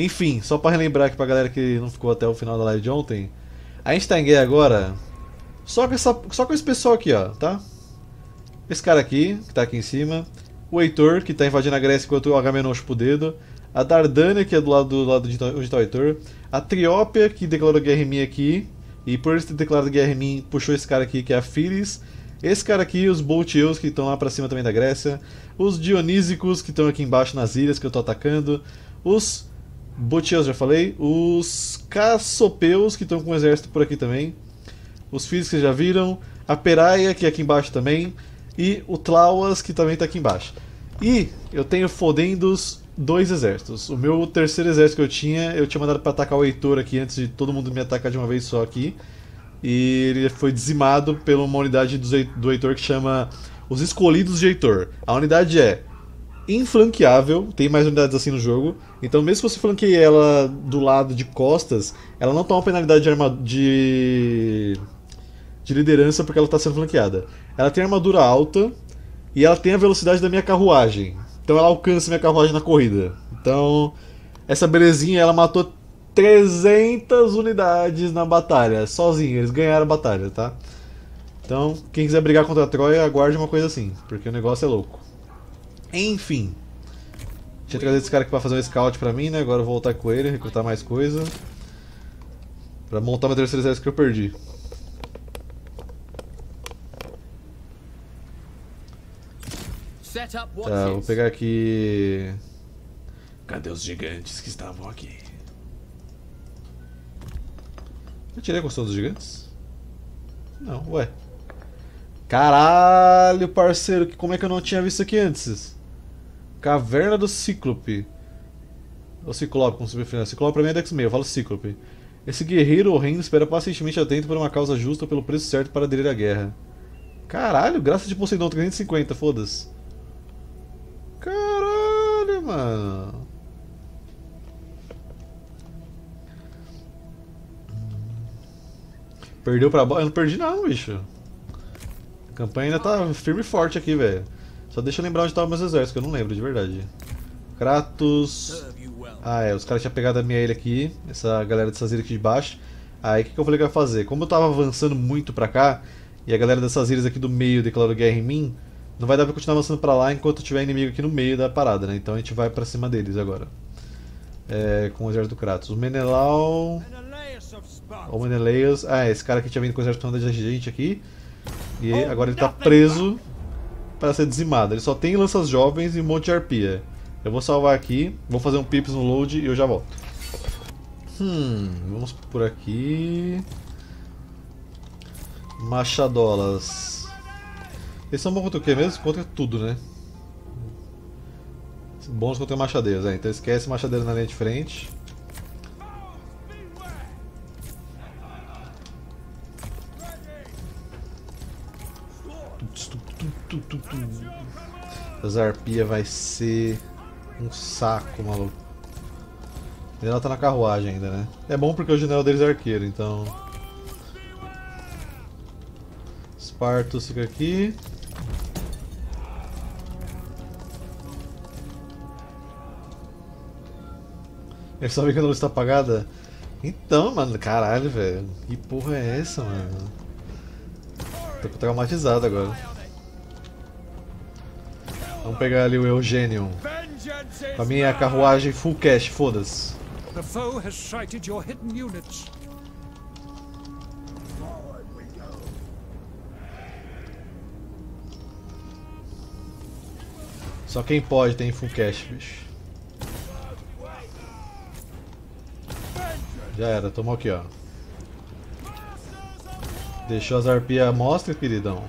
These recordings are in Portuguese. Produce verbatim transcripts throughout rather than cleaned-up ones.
Enfim, só para relembrar aqui pra galera que não ficou até o final da live de ontem, a gente tá em guerra agora só com, essa, só com esse pessoal aqui, ó, tá? Esse cara aqui, que tá aqui em cima, o Heitor, que tá invadindo a Grécia enquanto o Agamenon chupa o dedo, a Dardânia, que é do lado, do lado de onde tá o Heitor, a Triópia, que declarou guerra em mim aqui, e por ele ter declarado guerra em mim, puxou esse cara aqui, que é a Phyllis. Esse cara aqui, os Bolcheus, que estão lá pra cima também da Grécia. Os Dionísicos, que estão aqui embaixo nas ilhas, que eu tô atacando. Os Botieus, já falei. Os caçopeus, que estão com o exército por aqui também. Os físicos, que já viram. A peraia, que é aqui embaixo também. E o Tlauas, que também tá aqui embaixo. E eu tenho fodendos dois exércitos. O meu terceiro exército que eu tinha, eu tinha mandado pra atacar o Heitor aqui, antes de todo mundo me atacar de uma vez só aqui. E ele foi dizimado pela uma unidade do Heitor que chama os Escolhidos de Heitor. A unidade é inflanqueável, tem mais unidades assim no jogo. Então mesmo que você flanqueie ela do lado de costas, ela não toma penalidade de, arma... de... de liderança porque ela está sendo flanqueada. Ela tem armadura alta e ela tem a velocidade da minha carruagem. Então ela alcança minha carruagem na corrida. Então essa belezinha, ela matou trezentas unidades na batalha, sozinho, eles ganharam a batalha, tá? Então, quem quiser brigar contra a Troia, aguarde uma coisa assim, porque o negócio é louco. Enfim. Tinha trazido esse cara aqui pra fazer um scout pra mim, né? Agora eu vou voltar com ele, recrutar mais coisa. Pra montar meu terceiro exército que eu perdi. Tá, vou pegar aqui... Cadê os gigantes que estavam aqui? Eu tirei a construção dos gigantes? Não, ué. Caralho, parceiro, como é que eu não tinha visto aqui antes? Caverna do Cíclope. Ou Ciclope, como se me refere. Ciclope pra mim é Dex meio, eu falo Cíclope. Esse guerreiro horrendo espera pacientemente atento por uma causa justa ou pelo preço certo para aderir à guerra. Caralho, graça de Poseidon, trezentos e cinquenta, foda-se. Caralho, mano. Perdeu pra baixo? Eu não perdi não, bicho. A campanha ainda tá firme e forte aqui, velho. Só deixa eu lembrar onde estavam meus exércitos, que eu não lembro, de verdade. Kratos... Ah, é. Os caras tinham pegado a minha ilha aqui. Essa galera dessas ilhas aqui de baixo. Aí, o que, que eu falei que eu ia fazer? Como eu tava avançando muito pra cá, e a galera dessas ilhas aqui do meio declarou guerra em mim, não vai dar pra continuar avançando pra lá enquanto tiver inimigo aqui no meio da parada, né? Então a gente vai pra cima deles agora. É, com o exército do Kratos. O Menelau... O Menelaus. Ah, esse cara aqui tinha vindo com o exército da gente aqui. E agora ele tá preso para ser dizimado. Ele só tem lanças jovens e um monte de arpia. Eu vou salvar aqui, vou fazer um pips no load e eu já volto. Hum, vamos por aqui. Machadolas. Eles são bons contra o que mesmo? Contra tudo, né? Bons contra machadeiros, é. Então esquece machadeiro na linha de frente. A Zarpia vai ser um saco, maluco. Ela tá na carruagem ainda, né? É bom porque o general deles é arqueiro, então... Espartos fica aqui. Eles sabem que a luz tá apagada? Então, mano, caralho, velho. Que porra é essa, mano? Tô traumatizado agora. Vamos pegar ali o Eugênio. Pra mim é a carruagem full cash, foda-se. Só quem pode tem full cash, bicho. Já era, tomou aqui, ó. Deixou as arpias à mostra, queridão.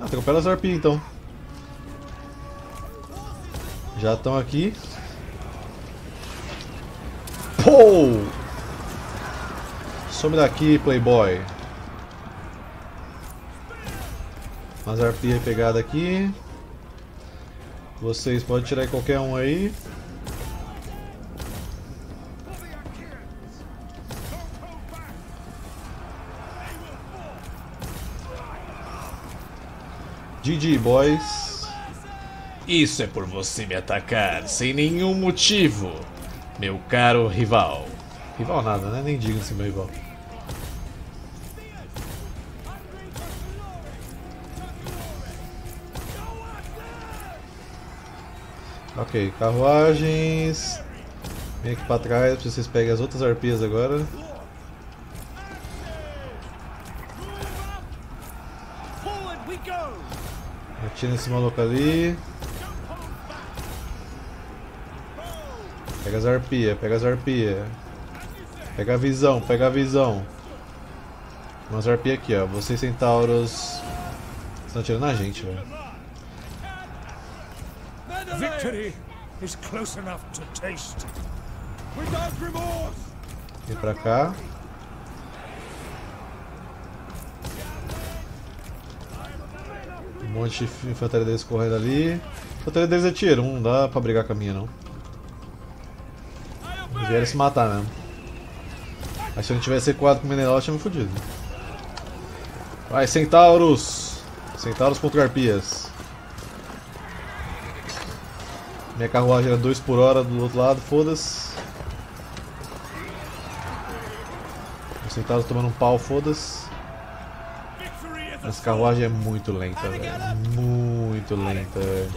Ah, atropela as arpias então. Já estão aqui. Pou! Some daqui, playboy. As arpias pegadas aqui. Vocês podem tirar qualquer um aí. G G, boys. Isso é por você me atacar sem nenhum motivo, meu caro rival. Rival nada, né? Nem diga se meu rival. Ok, carruagens. Vem aqui pra trás pra vocês peguem as outras arpias agora. Atira esse maluco ali. Pega as arpias, pega as arpias. Pega a visão, pega a visão. Umas arpias aqui, ó. Vocês centauros estão atirando na gente, velho. Vem pra cá. Um monte de infantaria deles correndo ali. Infantaria deles é tiro, não dá pra brigar com a minha não. Eles vieram se matar mesmo. Mas se eu não tivesse equado com o Menelau, eu tinha me fudido. Vai, centauros! Centauros contra arpias. Minha carruagem era dois por hora do outro lado, foda-se. Os centauros tomando um pau, foda-se. Essa carruagem é muito lenta, velho. Muito lenta, velho.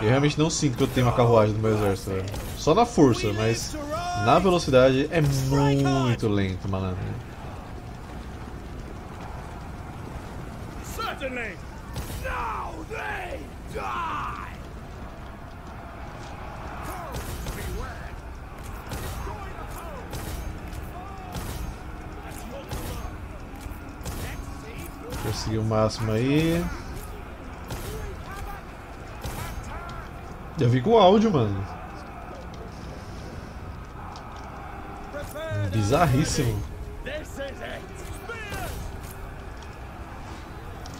Eu realmente não sinto que eu tenho uma carruagem no meu exército, velho. Só na força, mas na velocidade é muito lento, malandro. Consegui o máximo aí. Eu vi com o áudio, mano. Bizarríssimo.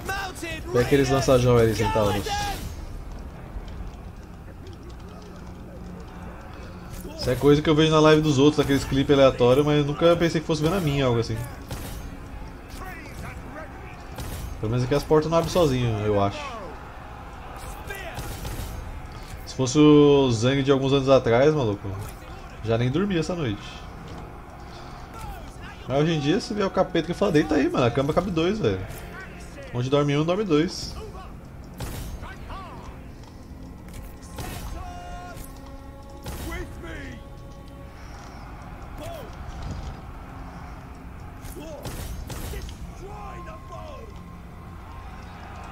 Pega aqueles lança-joia ali, centauros. Isso é coisa que eu vejo na live dos outros, aqueles clipes aleatórios, mas eu nunca pensei que fosse ver na minha, algo assim. Pelo menos aqui as portas não abrem sozinho, eu acho. Se fosse o Zang de alguns anos atrás, maluco, já nem dormia essa noite. Mas hoje em dia, se vier o capeta que fala, deita aí, mano, a cama cabe dois, velho. Onde dorme um, dorme dois.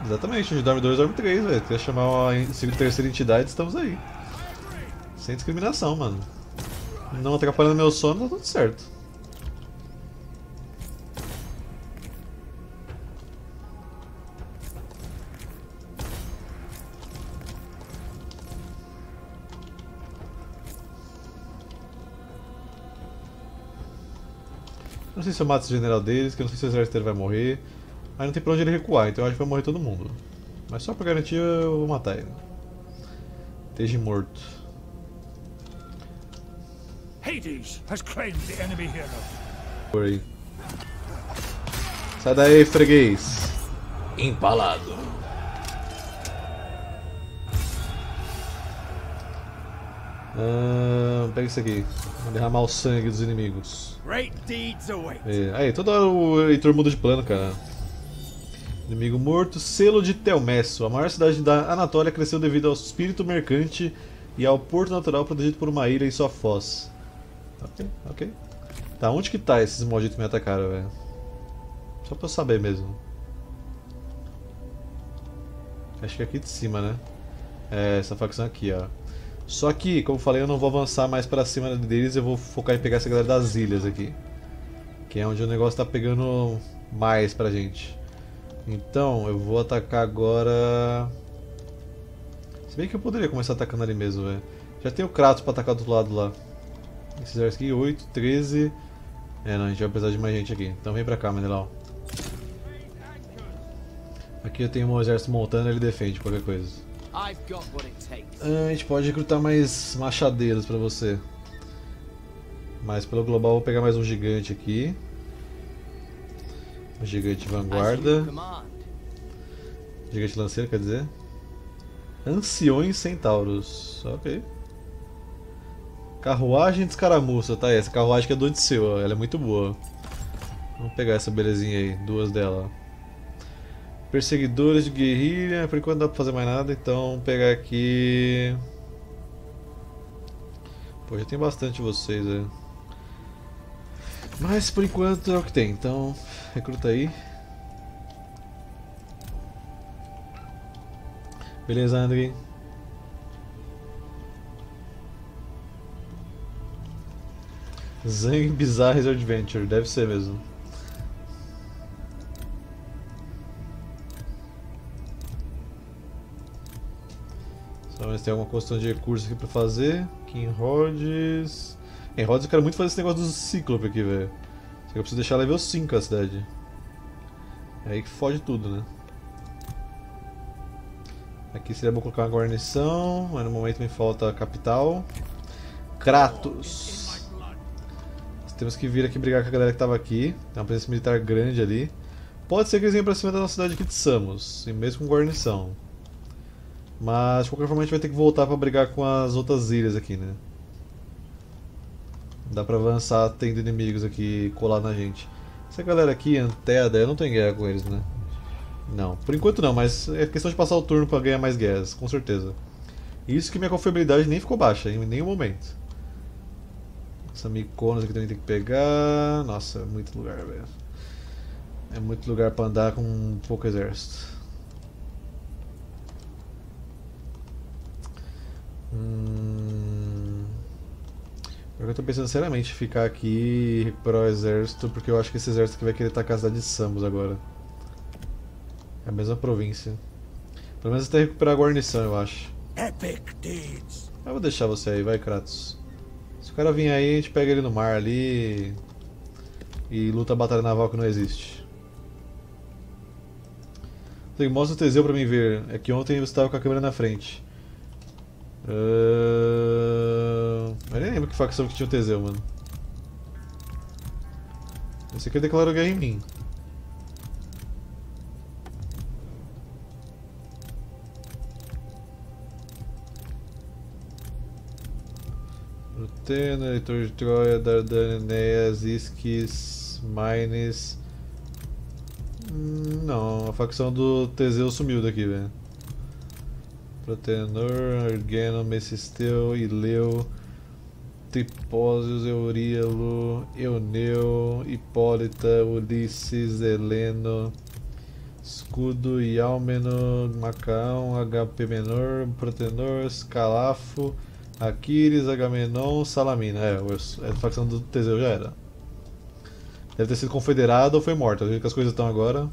Exatamente, onde dorme dois, dorme três, velho. Quer chamar uma terceira entidade, estamos aí. Sem discriminação, mano. Não atrapalhando meu sono, tá tudo certo. Não sei se eu mato esse general deles, que eu não sei se o exército dele vai morrer. Aí não tem pra onde ele recuar, então eu acho que vai morrer todo mundo. Mas só pra garantir eu vou matar ele. Esteja morto. Hades has claimed the enemy hero. Por aí. Sai daí, freguês. Empalado. Ah, pega isso aqui. Vou derramar o sangue dos inimigos. É, aí, toda hora o Heitor muda de plano, cara. Inimigo morto, selo de Telmesso. A maior cidade da Anatólia cresceu devido ao espírito mercante e ao porto natural protegido por uma ilha e sua foz. Ok, ok. Tá, onde que tá esses malditos me atacaram, velho? Só pra eu saber mesmo. Acho que é aqui de cima, né? É, essa facção aqui, ó. Só que, como eu falei, eu não vou avançar mais pra cima deles, eu vou focar em pegar essa galera das ilhas aqui. Que é onde o negócio tá pegando mais pra gente. Então, eu vou atacar agora... Se bem que eu poderia começar atacando ali mesmo, velho. Já tem o Kratos pra atacar do outro lado lá. Esses exércitos aqui, oito, treze... É, não, a gente vai precisar de mais gente aqui. Então vem pra cá, Menelau. Aqui eu tenho um exército montando, ele defende qualquer coisa. A gente pode recrutar mais machadeiros pra você. Mas pelo global eu vou pegar mais um gigante aqui. Gigante vanguarda. Gigante lanceiro, quer dizer. Anciões centauros. Ok. Carruagem de escaramuça. Tá, essa carruagem que é do Odisseu. Ela é muito boa. Vamos pegar essa belezinha aí. Duas dela. Perseguidores de guerrilha. Por enquanto não dá pra fazer mais nada. Então vamos pegar aqui... Pô, já tem bastante vocês aí. Mas por enquanto é o que tem. Então recruta aí. Beleza, André. Zang Bizarre's Adventure, deve ser mesmo. Só ver se tem alguma questão de recurso aqui pra fazer. Em Rhodes. Em Rhodes eu quero muito fazer esse negócio do Cíclope aqui, velho. Só que eu preciso deixar level cinco a cidade. É aí que fode tudo, né? Aqui seria bom colocar uma guarnição, mas no momento me falta a capital. Kratos. Nós temos que vir aqui brigar com a galera que tava aqui. Tem uma presença militar grande ali. Pode ser que eles venham pra cima da nossa cidade aqui de Samos, e mesmo com guarnição. Mas de qualquer forma a gente vai ter que voltar pra brigar com as outras ilhas aqui, né? Dá pra avançar tendo inimigos aqui colar na gente. Essa galera aqui, Anteda, eu não tenho guerra com eles, né? Não, por enquanto não, mas é questão de passar o turno pra ganhar mais guerras, com certeza. Isso que minha confiabilidade nem ficou baixa em nenhum momento. Essa Mykonos aqui também tem que pegar... Nossa, é muito lugar, velho. É muito lugar pra andar com pouco exército. Hum... Eu tô pensando seriamente em ficar aqui e recuperar o exército, porque eu acho que esse exército aqui vai querer atacar a cidade de Samos agora. É a mesma província. Pelo menos até recuperar a guarnição, eu acho. Eu vou deixar você aí, vai, Kratos. Se o cara vir aí, a gente pega ele no mar ali e luta a batalha naval que não existe. Então, mostra o Teseu pra mim ver. É que ontem você tava com a câmera na frente. Uh... Eu nem lembro que facção que tinha o Teseu, mano. Esse aqui declarou guerra em mim. Atena, Heitor de Troia, Dardânia, Enéas, Isquis, Mines... Não, a facção do Teseu sumiu daqui, velho. Protenor, Eugênio, Messisteu, Ileu, Tripósios, Euríalo, Euneu, Hipólita, Ulisses, Heleno, Escudo, Ialmeno, Macaão, Agamenon, Protenor, Calafo, Aquiles, Agamenon, Salamina. É, a facção do Teseu já era. Deve ter sido confederada ou foi morta. Do jeito que as coisas estão agora.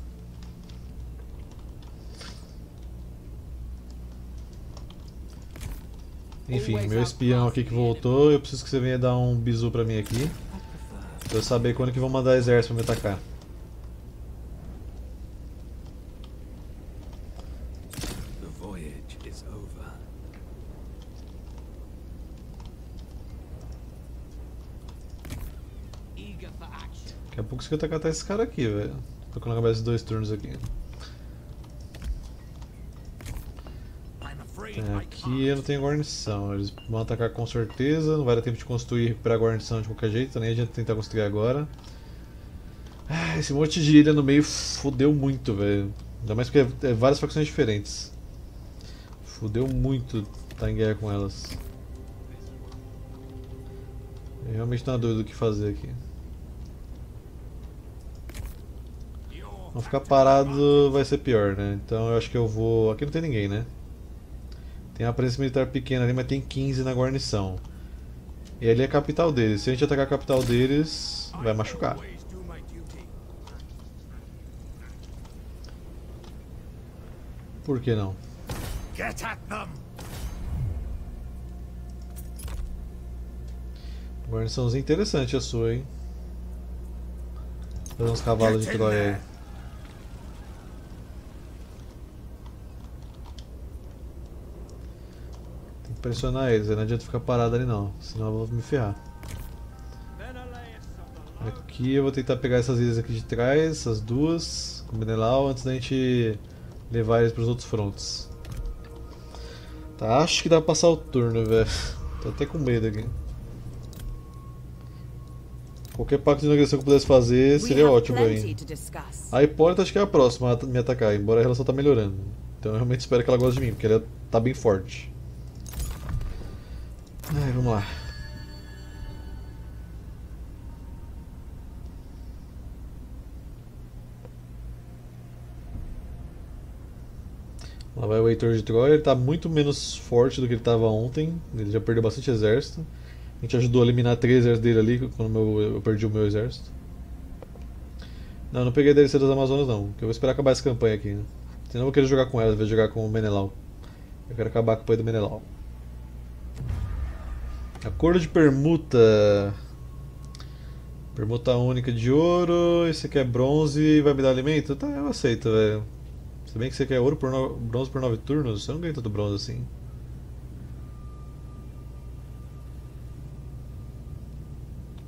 Enfim, meu espião aqui que voltou, eu preciso que você venha dar um bisu pra mim aqui. Pra eu saber quando que vão mandar exército pra me atacar. Daqui a pouco você vai atacar esse cara aqui, velho. Tô colocando a cabeça de dois turnos aqui. Aqui eu não tenho guarnição, eles vão atacar com certeza, não vai dar tempo de construir e recuperar a guarnição de qualquer jeito, nem adianta tentar construir agora. Ah, esse monte de ilha no meio fodeu muito, velho. Ainda mais porque é várias facções diferentes. Fodeu muito tá em guerra com elas. Eu realmente tô na dúvida do que fazer aqui. Não ficar parado vai ser pior, né? Então eu acho que eu vou... Aqui não tem ninguém, né? Tem uma presença militar pequena ali, mas tem quinze na guarnição. E ali é a capital deles. Se a gente atacar a capital deles, vai machucar. Por que não? Guarniçãozinha interessante a sua, hein? Fazer uns cavalos de Troia aí. Pressionar eles, não adianta ficar parado ali não, senão eu vou me ferrar. Aqui eu vou tentar pegar essas ilhas aqui de trás, essas duas, com o Menelau, antes da gente levar eles para os outros frontes. Tá, acho que dá pra passar o turno, velho. Tô até com medo aqui. Qualquer pacto de agressão que eu pudesse fazer seria ótimo pra mim. A Hipólita acho que é a próxima a me atacar, embora a relação tá melhorando. Então eu realmente espero que ela goste de mim, porque ela tá bem forte. Ai, vamos lá. Lá vai o Heitor de Troia, ele tá muito menos forte do que ele tava ontem. Ele já perdeu bastante exército. A gente ajudou a eliminar três exércitos dele ali, quando eu, eu perdi o meu exército. Não, não peguei a D L C das Amazonas não, porque eu vou esperar acabar essa campanha aqui, né? Senão eu vou querer jogar com ela, eu vou jogar com o Menelau. Eu quero acabar a campanha do Menelau. Acordo de permuta. Permuta única de ouro, esse aqui é bronze e vai me dar alimento? Tá, eu aceito, velho. Se bem que você quer ouro por no... bronze por nove turnos, eu não ganho tanto bronze assim.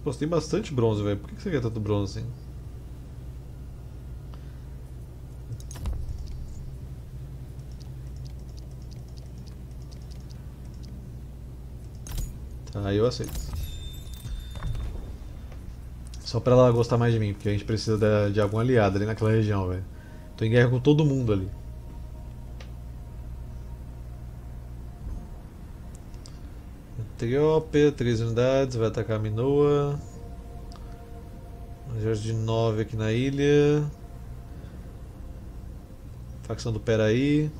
Pô, você tem bastante bronze, velho. Por que você quer tanto bronze assim? Tá, eu aceito. Só pra ela gostar mais de mim, porque a gente precisa de algum aliado ali naquela região, velho. Tô em guerra com todo mundo ali. Triópia, três unidades, vai atacar a Minoa. Um exército de nove aqui na ilha. Facção do Peraí.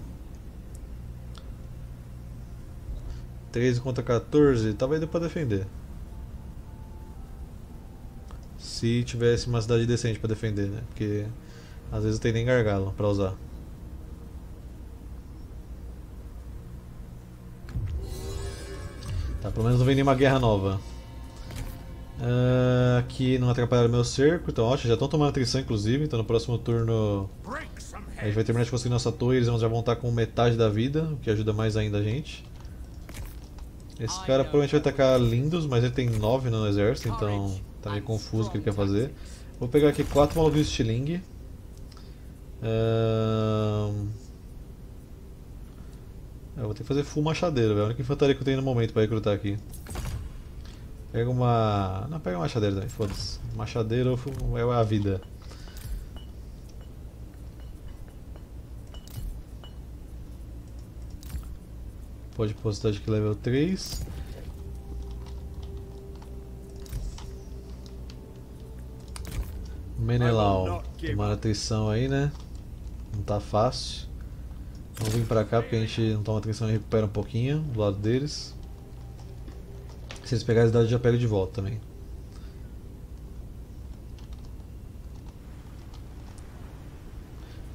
treze contra quatorze, talvez dê pra defender. Se tivesse uma cidade decente pra defender, né? Porque às vezes não tem nem gargalo pra usar. Tá, pelo menos não vem nenhuma guerra nova. Uh, aqui não atrapalharam meu cerco, então ótimo, já estão tomando atrição inclusive, então no próximo turno a gente vai terminar de conseguir nossa torre e eles já vão estar com metade da vida, o que ajuda mais ainda a gente. Esse cara provavelmente vai atacar lindos, mas ele tem nove no exército, então tá meio confuso o que ele quer fazer. Vou pegar aqui quatro malucos de estilingue. Uh... Eu vou ter que fazer full machadeira, velho. A única infantaria que eu tenho no momento pra recrutar aqui. Pega uma... Não, pega uma machadeira também, foda-se. Machadeira é a vida. Pode postar de que level três. Menelau. Tomar atenção aí, né? Não tá fácil. Vamos vir pra cá porque a gente não toma atenção e recupera um pouquinho do lado deles. Se eles pegarem a cidade já pega de volta também.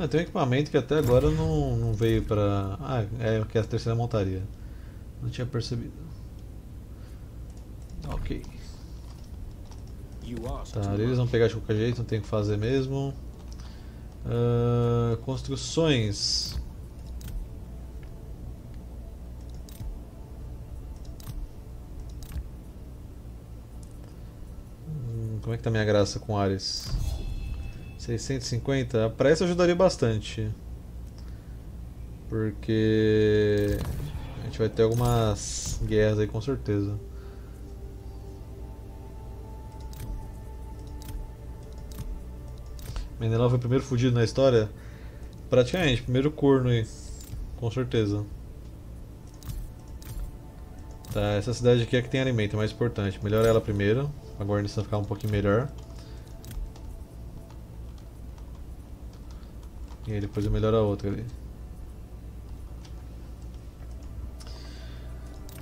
Ah, tem um equipamento que até agora não, não veio pra... Ah, é que é a terceira montaria. Não tinha percebido. Ok. Tá, eles vão pegar de qualquer jeito, não tem o que fazer mesmo. Uh, construções. Como é que tá minha graça com Ares? seiscentos e cinquenta? Pra essa ajudaria bastante. Porque a gente vai ter algumas guerras aí com certeza. Menelau foi o primeiro fudido na história? Praticamente, primeiro corno aí. Com certeza. Tá, essa cidade aqui é que tem alimento, é mais importante. Melhora ela primeiro. A guarnição ficar um pouquinho melhor. E aí depois eu melhoro a outra ali.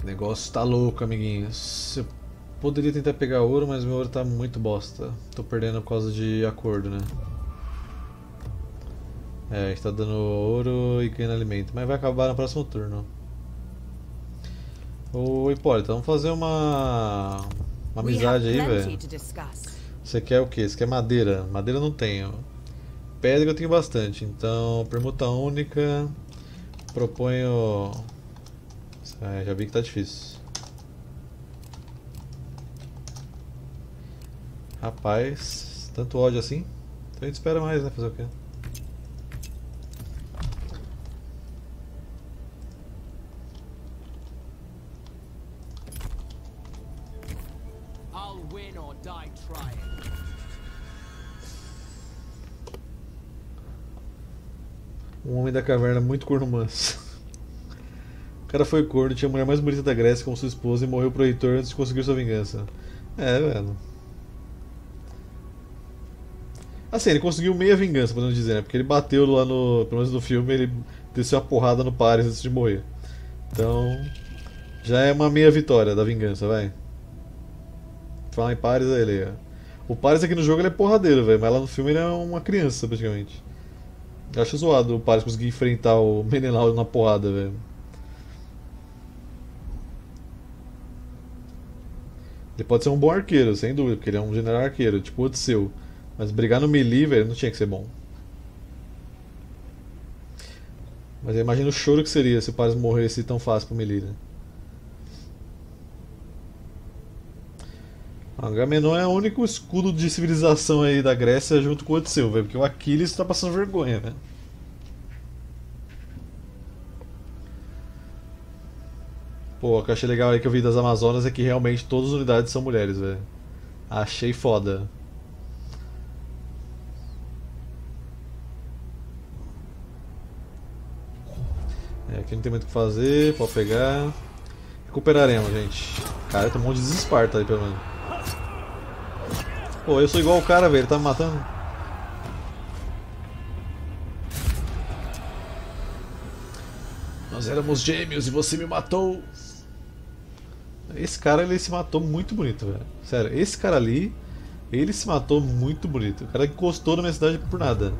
O negócio tá louco, amiguinhos. Eu poderia tentar pegar ouro, mas meu ouro tá muito bosta. Tô perdendo por causa de acordo, né? É, a gente tá dando ouro e ganhando alimento. Mas vai acabar no próximo turno. Ô Hipólita, vamos fazer uma... Uma amizade aí, velho. Você quer o que? Você quer madeira? Madeira eu não tenho. Pedra eu tenho bastante. Então, permuta única. Proponho... Ah, já vi que tá difícil. Rapaz, tanto ódio assim. Então a gente espera mais, né? Fazer o quê? Um homem da caverna muito cornumanso. O cara foi corno, tinha a mulher mais bonita da Grécia como sua esposa e morreu pro Heitor antes de conseguir sua vingança. É, velho. Assim, ele conseguiu meia vingança, podemos dizer, né? Porque ele bateu lá no... Pelo menos no filme, ele desceu a porrada no Paris antes de morrer. Então... Já é uma meia vitória da vingança, vai. Falar em Paris, aí ele... O Paris aqui no jogo ele é porradeiro, velho. Mas lá no filme ele é uma criança, praticamente. Eu acho zoado o Paris conseguir enfrentar o Menelau na porrada, velho. Ele pode ser um bom arqueiro, sem dúvida, porque ele é um general arqueiro, tipo o Odisseu. Mas brigar no melee, velho, não tinha que ser bom. Mas eu imagino o choro que seria se o Paris morresse tão fácil pro melee, né? O Agamenon é o único escudo de civilização aí da Grécia junto com o Odisseu, velho, porque o Aquiles tá passando vergonha, né? Pô, o que eu achei legal aí que eu vi das Amazonas é que realmente todas as unidades são mulheres, velho. Achei foda. É, aqui não tem muito o que fazer, pode pegar. Recuperaremos, gente. Cara, tem um monte de Esparta aí, pelo menos. Pô, eu sou igual o cara, velho, ele tá me matando. Nós éramos gêmeos e você me matou. Esse cara, ele se matou muito bonito, velho. Sério, esse cara ali, ele se matou muito bonito. O cara que encostou na minha cidade por nada.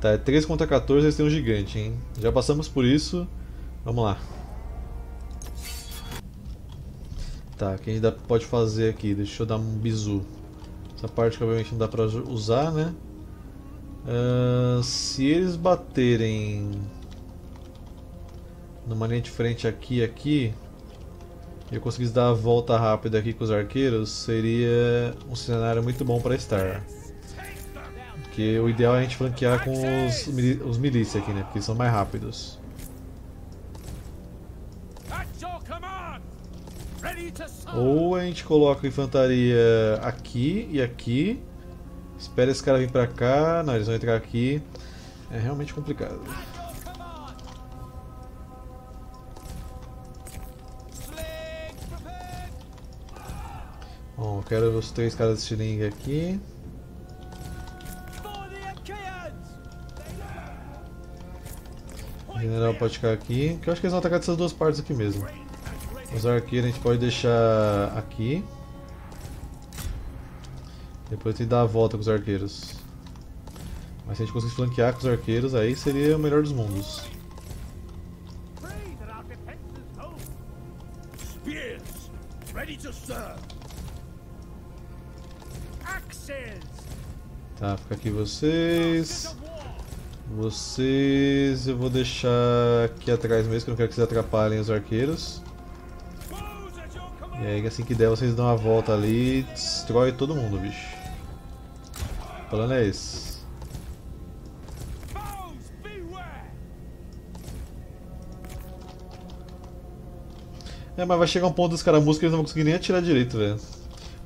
Tá, é três contra quatorze, eles têm um gigante, hein. Já passamos por isso. Vamos lá. Tá, o que a gente pode fazer aqui? Deixa eu dar um bizu. Essa parte que obviamente não dá pra usar, né? Uh, se eles baterem numa linha de frente aqui e aqui, e eu conseguisse dar a volta rápida aqui com os arqueiros, seria um cenário muito bom pra estar. Porque o ideal é a gente flanquear com os, os milícias aqui, né? Porque eles são mais rápidos. Ou a gente coloca a infantaria aqui e aqui. Espera esse cara vir pra cá. Não, eles vão entrar aqui. É realmente complicado. Bom, eu quero os três caras de estilingue aqui. O general pode ficar aqui. Que eu acho que eles vão atacar dessas duas partes aqui mesmo. Os arqueiros a gente pode deixar aqui. Depois tem que dar a volta com os arqueiros. Mas se a gente conseguir flanquear com os arqueiros, aí seria o melhor dos mundos. Tá, fica aqui vocês. Vocês eu vou deixar aqui atrás mesmo, que eu não quero que vocês atrapalhem os arqueiros. E aí assim que der vocês dão uma volta ali e destrói todo mundo, bicho. O plano é esse. É, mas vai chegar um ponto dos caramuscos que eles não vão conseguir nem atirar direito, velho.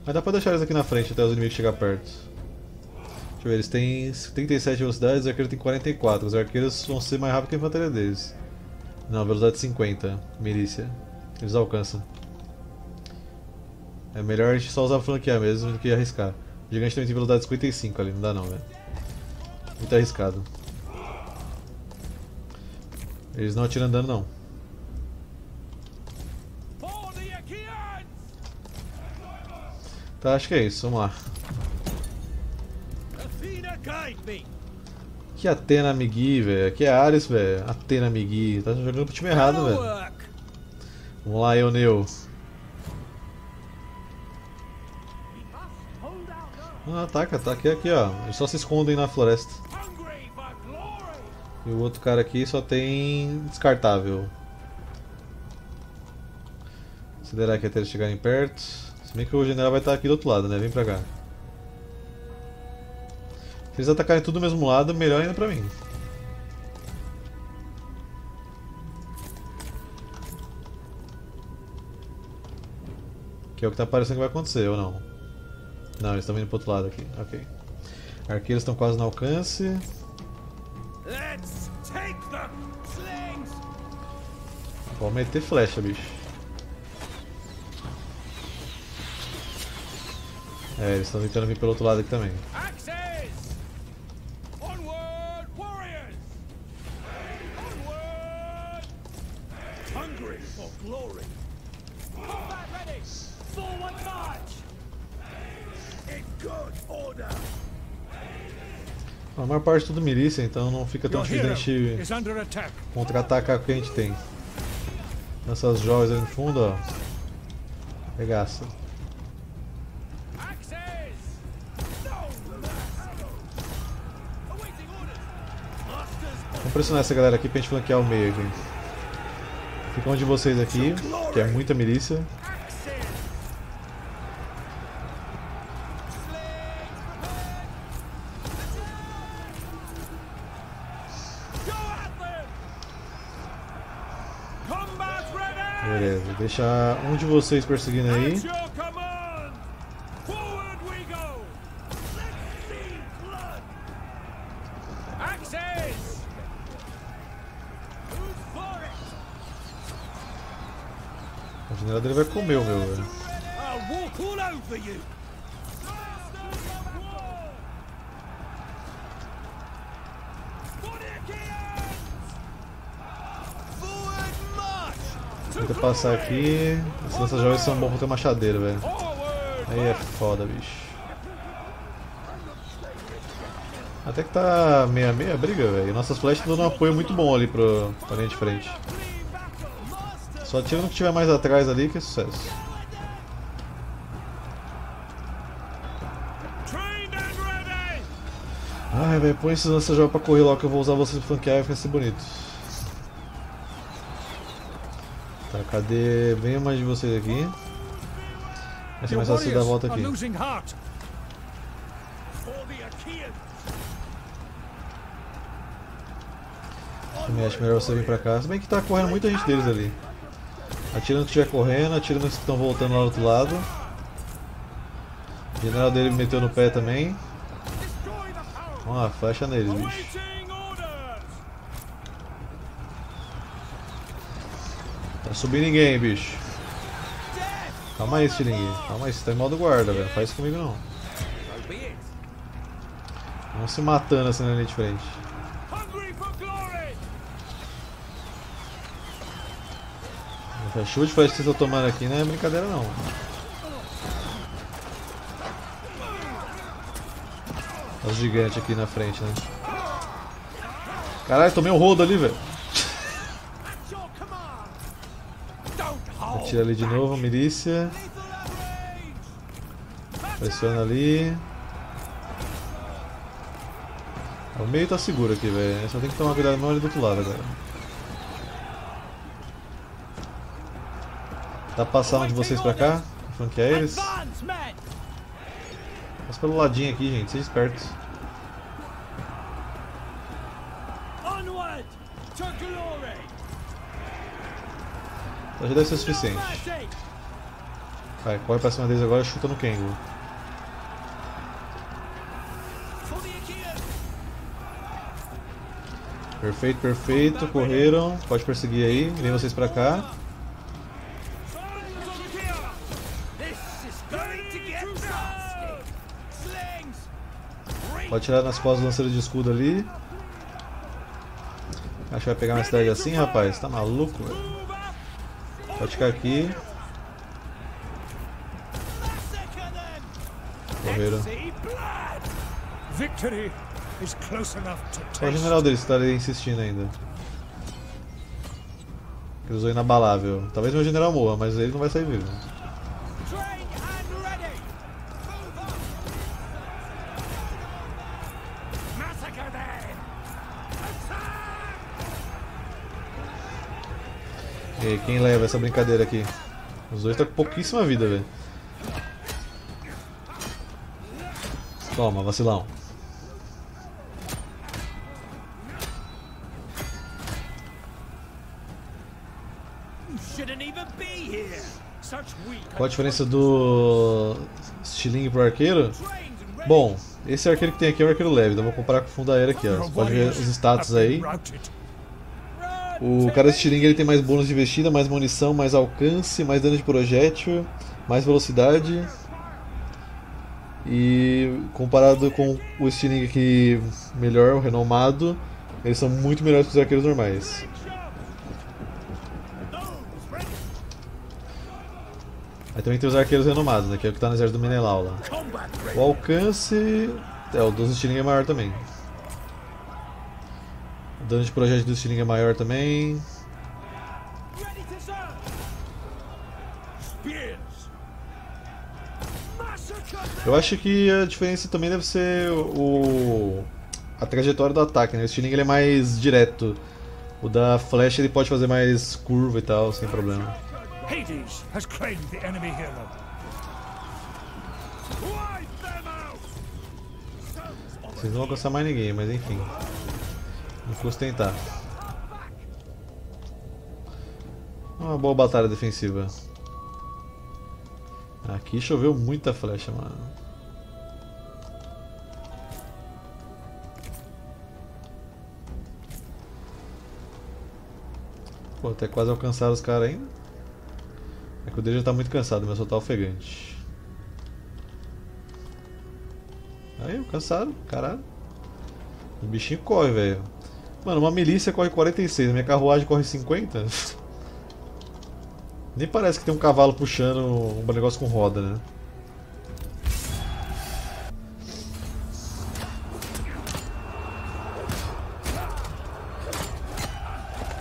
Mas dá pra deixar eles aqui na frente até os inimigos chegarem perto. Deixa eu ver, eles têm trinta e sete velocidades, os arqueiros têm quarenta e quatro. Os arqueiros vão ser mais rápidos que a infantaria deles. Não, velocidade cinquenta, milícia. Eles alcançam. É melhor a gente só usar flanquear mesmo do que arriscar. O gigante também tem velocidade cinquenta e cinco ali, não dá não, velho. Muito arriscado. Eles não atiram dano não. Tá, acho que é isso, vamos lá. Que Atena me guie, velho. Que é Ares, velho. Atena me guie. Tá jogando pro time errado, velho. Vamos lá, Euneu. Ah, ataca, ataca aqui, ó. Eles só se escondem na floresta. E o outro cara aqui só tem descartável. Acelerar aqui até eles chegarem perto. Se bem que o general vai estar aqui do outro lado, né? Vem pra cá. Se eles atacarem tudo do mesmo lado, melhor ainda pra mim. Que é o que tá parecendo que vai acontecer, ou não? Não, eles estão vindo pro outro lado aqui. Ok. Arqueiros estão quase no alcance. Vou meter flecha, bicho. É, eles estão tentando vir pelo outro lado aqui também. A maior parte é tudo milícia, então não fica tão difícil a gente contra-atacar o que a gente tem. Essas joias ali no fundo, ó. Regaça. Vamos pressionar essa galera aqui pra gente flanquear o meio aqui. Fica um de vocês aqui, que é muita milícia. Beleza, vou deixar um de vocês perseguindo aí. A generada dele vai comer o meu, velho. Tenta passar aqui. As lanças jovens são bons contra machadeiro, velho. Aí é foda, bicho. Até que tá meia meia briga, velho. Nossas flechas estão dando um apoio muito bom ali pro linha de frente. Só tira no que tiver mais atrás ali que é sucesso. Ai, velho, põe esses lanças jovens pra correr logo que eu vou usar vocês pra flanquear e vai ser bonito. Tá, cadê? Vem mais de vocês aqui. Vai ser mais fácil dar a volta aqui. Também acho melhor você vir pra cá. Se bem que tá correndo muita gente deles ali. Atira no que estiver correndo, atira nos que estão voltando lá do outro lado. O general dele me meteu no pé também. Vamos lá, flecha neles, bicho. Não subir ninguém, bicho. Calma aí, estilingue. Calma aí, você tá em modo guarda, velho. Não faz isso comigo, não. Vamos se matando assim na linha de frente. A chuva de flecha que vocês estão tomando aqui não é brincadeira, não. Os gigantes aqui na frente, né? Caralho, tomei um rodo ali, velho. Atira ali de novo, milícia. Pressiona ali. O meio tá seguro aqui, velho. Só tem que tomar cuidado não ali do outro lado agora. Dá pra passar um de vocês pra cá, flanquear eles. Passa pelo ladinho aqui, gente, sejam espertos. Já deve ser o suficiente. Vai, corre pra cima deles agora e chuta no Kengo. Perfeito, perfeito, correram. Pode perseguir aí, vem vocês pra cá. Pode tirar nas costas do lanceiro de escudo ali. Acho que vai pegar uma cidade assim, rapaz. Tá maluco, velho. Pode ficar aqui. Correram. Qual o general dele está ali insistindo ainda? Ele usou inabalável. Talvez meu general morra, mas ele não vai sair vivo. Quem leva essa brincadeira aqui? Os dois estão com pouquíssima vida, velho. Toma, vacilão. Qual a diferença do estilingue pro arqueiro? Bom, esse arqueiro que tem aqui é um arqueiro leve, então vou comparar com o fundo aéreo aqui, ó. Você pode ver os status aí. O cara de estilingue ele tem mais bônus de investida, mais munição, mais alcance, mais dano de projétil, mais velocidade. E comparado com o estilingue aqui melhor, o renomado, eles são muito melhores que os arqueiros normais. Aí também tem os arqueiros renomados, né, que é o que está no exército do Menelau lá. O alcance... é, o dos estilingue é maior também. O dano de projétil do estilingue é maior também. Eu acho que a diferença também deve ser o... a trajetória do ataque, né? O estilingue ele é mais direto. O da flecha ele pode fazer mais curva e tal, sem problema. Hades has claimed the enemy hero. Vocês não vão alcançar mais ninguém, mas enfim. Não custa tentar. Uma boa batalha defensiva. Aqui choveu muita flecha, mano. Pô, até quase alcançaram os caras ainda. É que o dele já tá muito cansado, mas só tá ofegante. Aí, cansado, caralho. O bichinho corre, velho. Mano, uma milícia corre quarenta e seis, minha carruagem corre cinquenta. Nem parece que tem um cavalo puxando um negócio com roda, né?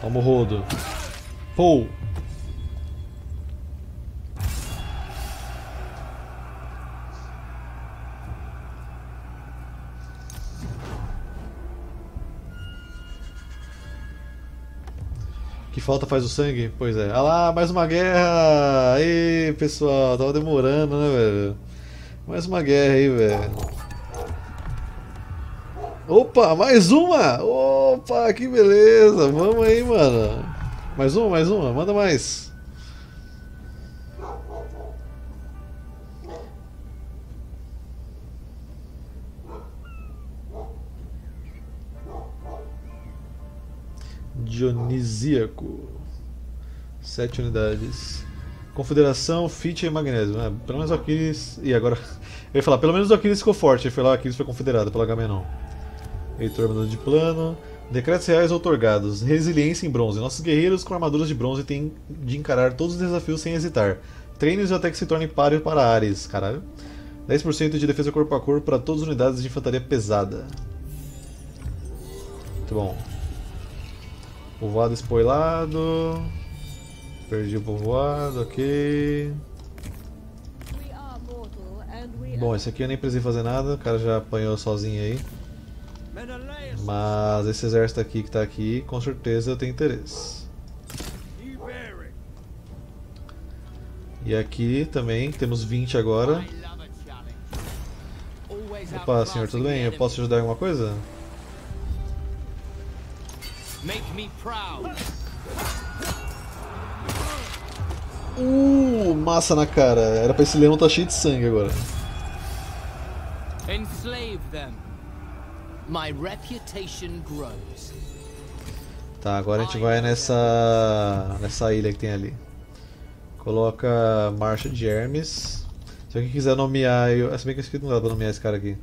Toma o rodo. Pô! Que falta faz o sangue? Pois é. Ah lá, mais uma guerra! Aí, pessoal, tava demorando, né, velho? Mais uma guerra aí, velho. Opa, mais uma! Opa, que beleza! Vamos aí, mano. Mais uma, mais uma, manda mais. Dionisíaco, sete unidades. Confederação, Fit e Magnésio. Ah, pelo menos o Aquiles. E agora. Eu ia falar, pelo menos o Aquiles ficou forte. Ele foi lá, o Aquiles foi confederado pelo Agamenon. Heitor mudando de plano. Decretos reais outorgados. Resiliência em bronze. Nossos guerreiros com armaduras de bronze têm de encarar todos os desafios sem hesitar. Treinos até que se tornem páreo para Ares. Caralho. dez por cento de defesa corpo a corpo para todas as unidades de infantaria pesada. Muito bom. Povoado spoilado. Perdi o povoado, ok. Bom, esse aqui eu nem precisei fazer nada, o cara já apanhou sozinho aí. Mas esse exército aqui que tá aqui, com certeza eu tenho interesse. E aqui também, temos vinte agora. Opa, senhor, tudo bem? Eu posso te ajudar em alguma coisa? Uh, massa na cara. Era pra esse leão tá cheio de sangue agora. Tá, agora a gente vai nessa nessa ilha que tem ali. Coloca marcha de Hermes. Se alguém quiser nomear, eu... se bem que escrito não dá pra nomear esse cara aqui.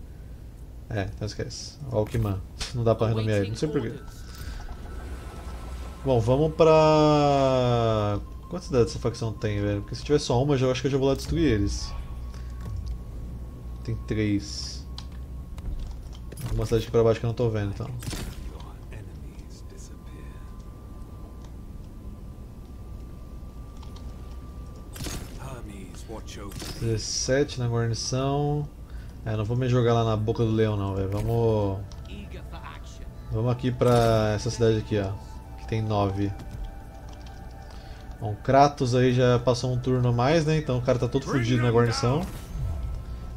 É, então esquece. Alquimã. Não dá pra renomear ele, não sei porquê. Bom, vamos pra... quantas cidades essa facção tem, velho? Porque se tiver só uma, eu acho que eu já vou lá destruir eles. Tem três. Tem uma cidade aqui pra baixo que eu não tô vendo, então. dezessete na guarnição. É, não vou me jogar lá na boca do leão, não, velho. Vamos... vamos aqui pra essa cidade aqui, ó. Tem nove. Bom, o Kratos aí já passou um turno a mais, né? Então o cara tá todo fudido na guarnição.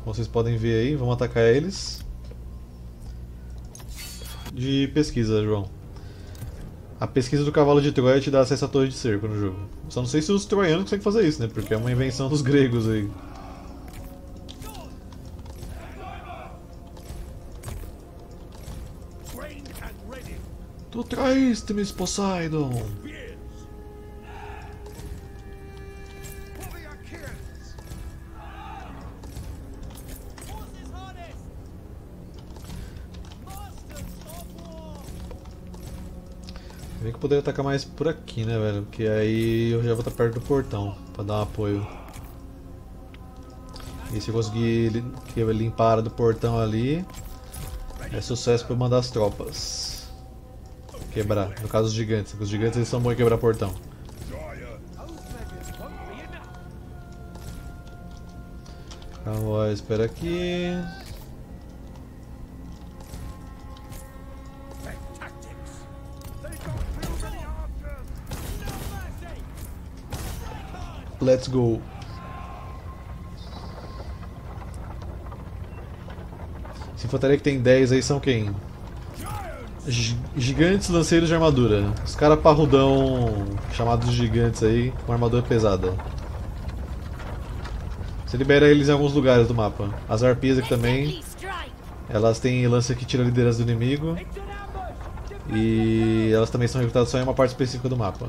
Como vocês podem ver aí, vamos atacar eles. De pesquisa, João. A pesquisa do cavalo de Troia te dá acesso à torre de cerco no jogo. Só não sei se os troianos conseguem fazer isso, né? Porque é uma invenção dos gregos aí. Tu traíste-me, Poseidon! Bem que eu poderia atacar mais por aqui, né, velho? Porque aí eu já vou estar perto do portão pra dar um apoio. E se eu conseguir limpar a área do portão ali, é sucesso pra eu mandar as tropas quebrar, no caso os gigantes. Os gigantes eles são bons em quebrar portão. Calma, espera aqui. Let's go. Essa infantaria que tem dez aí são quem? G gigantes, lanceiros de armadura. Os caras parrudão chamados gigantes aí, com armadura pesada. Você libera eles em alguns lugares do mapa. As arpias aqui também. Elas têm lança que tira a liderança do inimigo. E elas também são recrutadas só em uma parte específica do mapa.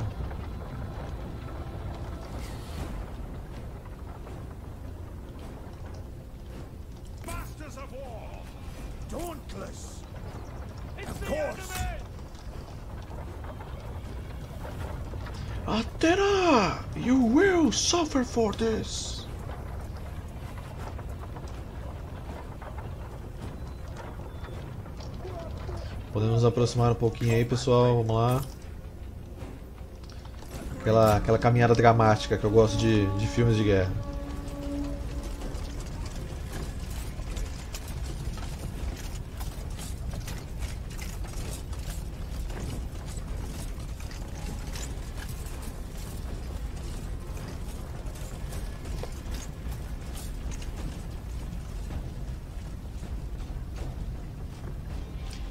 Atena, you will suffer for this. Podemos nos aproximar um pouquinho aí, pessoal. Vamos lá. Aquela, aquela caminhada dramática que eu gosto de, de filmes de guerra.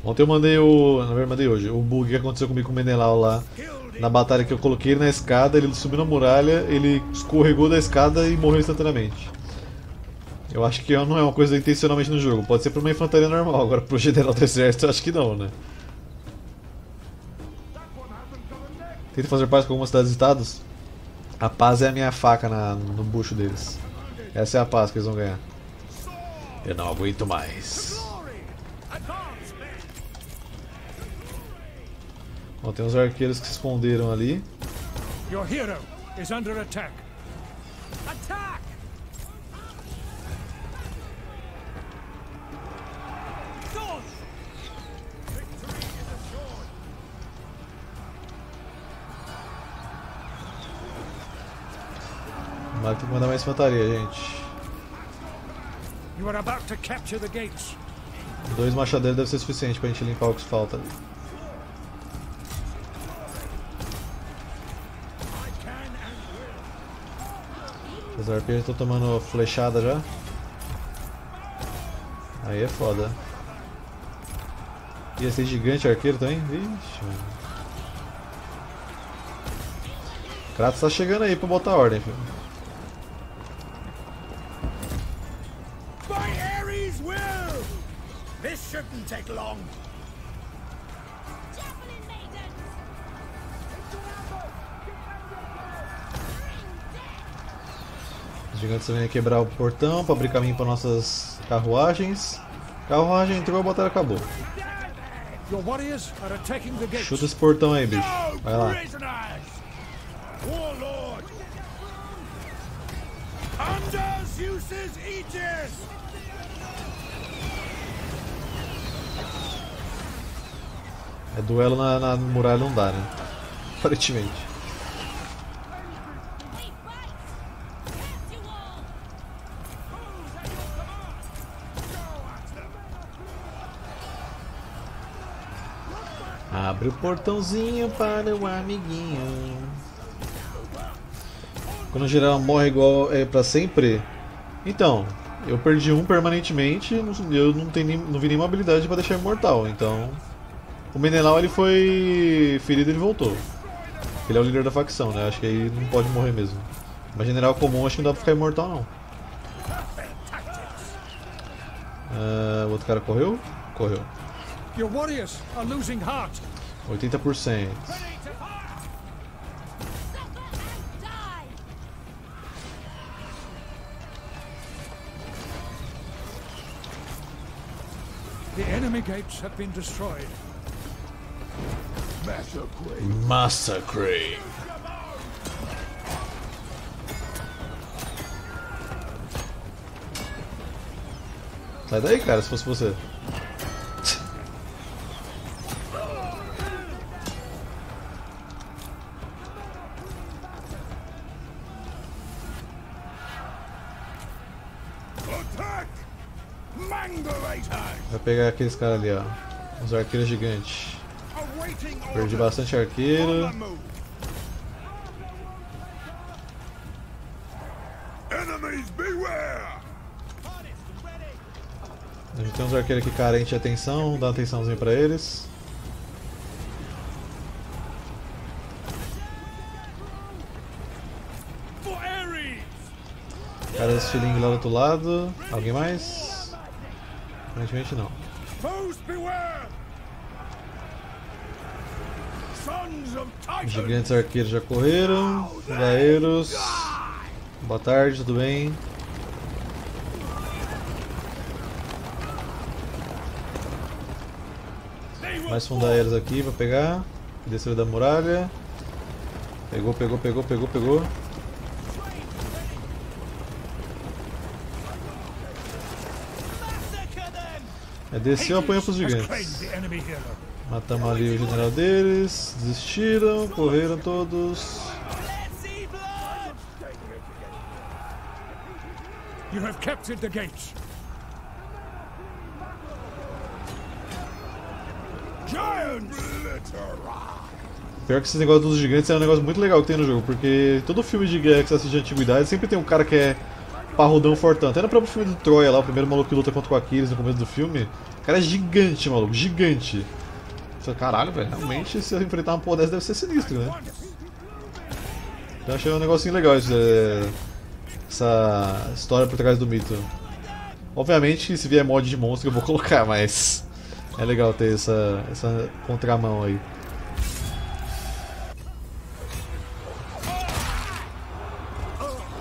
Ontem eu mandei o. Na verdade, eu mandei hoje. O bug que aconteceu comigo com o Menelau lá. Na batalha que eu coloquei ele na escada, ele subiu na muralha, ele escorregou da escada e morreu instantaneamente. Eu acho que não é uma coisa intencionalmente no jogo. Pode ser pra uma infantaria normal, agora pro general do exército eu acho que não, né? Tento fazer paz com algumas cidades e estados. A paz é a minha faca na, no bucho deles. Essa é a paz que eles vão ganhar. Eu não aguento mais. Bom, tem uns arqueiros que se esconderam ali. Your hero is under attack. Attack! Mas tem que mandar mais infantaria, gente. You are about to capture the gates. Dois machadeiros deve ser suficiente pra gente limpar o que falta ali. Os arpeiros estão tomando flechada já. Aí é foda. E esse gigante arqueiro também? Vixe. Kratos tá chegando aí pra botar ordem, filho. By Ares will! This shouldn't take long. Os gigantes vêm quebrar o portão para abrir caminho para nossas carruagens. Carruagem entrou, a batalha acabou. Chuta esse portão aí, bicho. Vai lá. É duelo na, na muralha, não dá, né? Aparentemente. Abre o portãozinho para o amiguinho. Quando o general morre igual é pra sempre. Então, eu perdi um permanentemente. Eu não, tenho, não vi nenhuma habilidade pra deixar imortal. Então, O Menelau, ele foi ferido e ele voltou. Ele é o líder da facção, né? Acho que aí não pode morrer mesmo. Mas general comum acho que não dá pra ficar imortal, não. Uh, o outro cara correu? Correu. oitenta por cento. Massacre. Sai daí, cara, se fosse você. Vai pegar aqueles caras ali, ó. Os arqueiros gigantes. Perdi bastante arqueiro. A gente tem uns arqueiros aqui carentes de atenção, dá uma atençãozinha pra eles. Cara, esse estilingue lá do outro lado. Alguém mais? Aparentemente não. Os gigantes arqueiros já correram. Gaeiros. Boa tarde, tudo bem? Mais fundaeiros aqui pra pegar. Desceu da muralha. Pegou, pegou, pegou, pegou, pegou. É, desceu e apanhou pros gigantes. Matamos ali o general deles. Desistiram, correram todos. You have captured the gates. Pior que esse negócio dos gigantes é um negócio muito legal que tem no jogo, porque todo filme de guerra que você assiste de antiguidade sempre tem um cara que é parrudão fortão. Até no próprio filme do Troia lá, o primeiro maluco que luta contra o Aquiles no começo do filme, o cara é gigante, maluco, gigante. Caralho, velho, realmente se eu enfrentar uma porra dessa deve ser sinistro, né? Então achei um negocinho legal esse, essa história por trás do mito. Obviamente, se vier mod de monstro eu vou colocar, mas... é legal ter essa, essa contramão aí.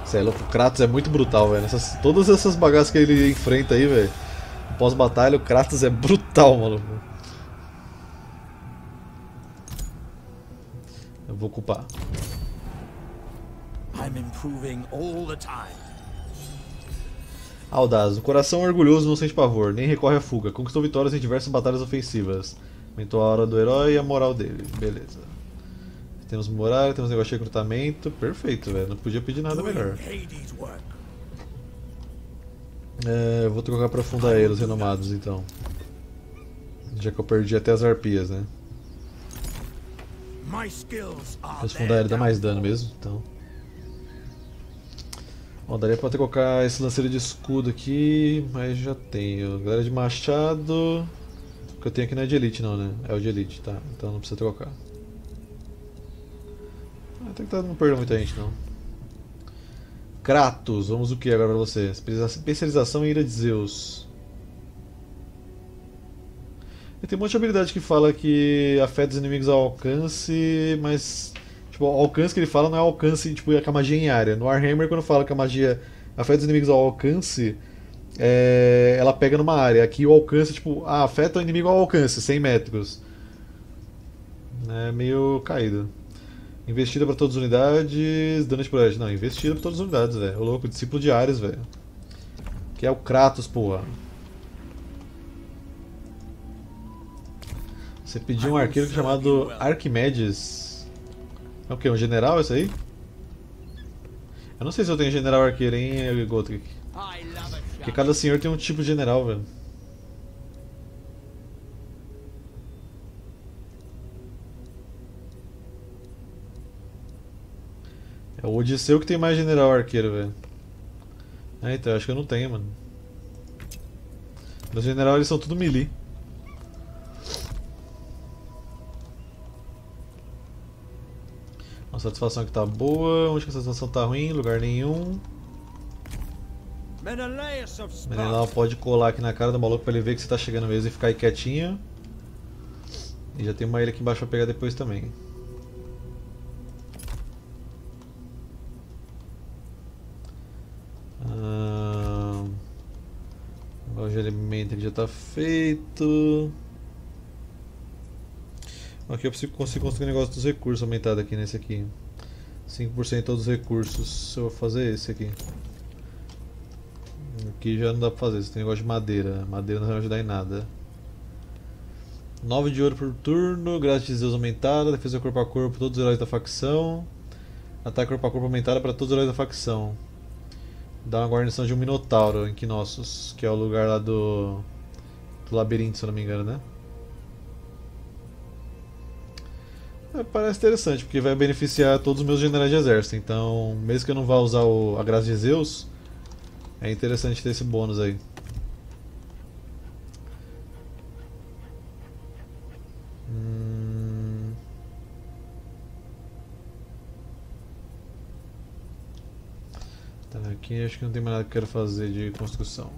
Sei lá, o Kratos é muito brutal, velho. Essas, todas essas bagaças que ele enfrenta aí, velho. Pós-batalha, o Kratos é brutal, maluco. Eu vou ocupar. Audaz, o coração orgulhoso não sente pavor, nem recorre à fuga. Conquistou vitórias em diversas batalhas ofensivas. Aumentou a hora do herói e a moral dele. Beleza. Temos moral, temos negócio de recrutamento. Perfeito, velho. Não podia pedir nada melhor. É, vou trocar pra fundaeiros renomados, então. Já que eu perdi até as arpias, né? Os fundaeiros dão mais dano mesmo, então. Bom, daria pra colocar esse lanceiro de escudo aqui, mas já tenho. Galera de machado, o que eu tenho aqui não é de elite não, né? É o de elite, tá, então não precisa trocar. Ah, tem que não perder muita gente não. Kratos, vamos o que agora pra você? Especialização em Ira de Zeus. E tem um monte de habilidade que fala que afeta os inimigos ao alcance, mas... tipo, o alcance que ele fala não é alcance, tipo, é com a magia em área. No Warhammer, quando fala que a magia afeta os inimigos ao alcance, é... ela pega numa área. Aqui o alcance, tipo, ah, afeta o inimigo ao alcance, cem metros. É meio caído. Investida pra todas as unidades, dano de projeto. Não, investida pra todas as unidades, velho. O louco, discípulo de Ares, velho. Que é o Kratos, porra. Você pediu um arqueiro chamado Arquimedes. É o que? Um general esse aí? Eu não sei se eu tenho general arqueiro, hein, Gotrick. Porque cada senhor tem um tipo de general, velho. É o Odisseu que tem mais general arqueiro, velho. Ah, então, acho que eu não tenho, mano. Meus general eles são tudo melee. satisfação que tá boa, onde que a satisfação tá ruim, lugar nenhum. Menelau pode colar aqui na cara do maluco pra ele ver que você tá chegando mesmo e ficar aí quietinho. E já tem uma ilha aqui embaixo pra pegar depois também. Ah, loja de alimento aqui já tá feito. Aqui eu consigo construir um negócio dos recursos aumentado aqui nesse aqui. cinco por cento de todos os recursos. Eu vou fazer esse aqui. Aqui já não dá pra fazer, esse negócio de madeira. Madeira não vai ajudar em nada. nove de ouro por turno, graça de Zeus aumentada, defesa corpo a corpo para todos os heróis da facção. Ataque corpo a corpo aumentada para todos os heróis da facção. Dá uma guarnição de um minotauro em Knossos, que é o lugar lá do, do labirinto, se eu não me engano, né? Parece interessante, porque vai beneficiar todos os meus generais de exército. Então, mesmo que eu não vá usar o, a graça de Zeus, é interessante ter esse bônus aí. Hum... Tá, aqui acho que não tem mais nada que eu quero fazer de construção.